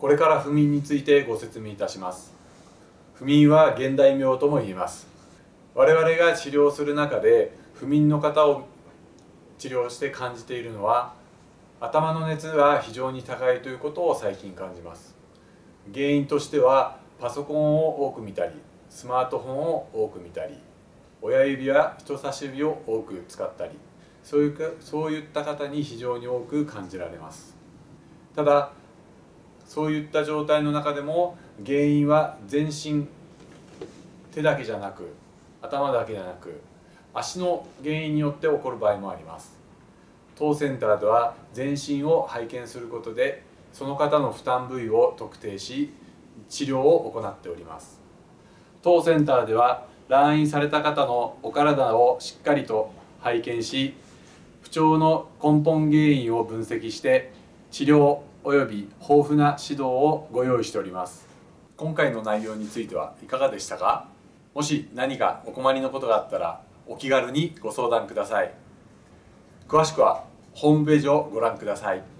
これから不眠についてご説明いたします。不眠は現代病とも言います。我々が治療する中で不眠の方を治療して感じているのは、頭の熱が非常に高いということを最近感じます。原因としてはパソコンを多く見たり、スマートフォンを多く見たり、親指や人差し指を多く使ったり、そういった方に非常に多く感じられます。ただ、そういった状態の中でも原因は全身、手だけじゃなく、頭だけじゃなく、足の原因によって起こる場合もあります。当センターでは全身を拝見することで、その方の負担部位を特定し治療を行っております。当センターでは来院された方のお体をしっかりと拝見し、不調の根本原因を分析して治療および豊富な指導をご用意しております。今回の内容についてはいかがでしたか？もし何かお困りのことがあったらお気軽にご相談ください。詳しくはホームページをご覧ください。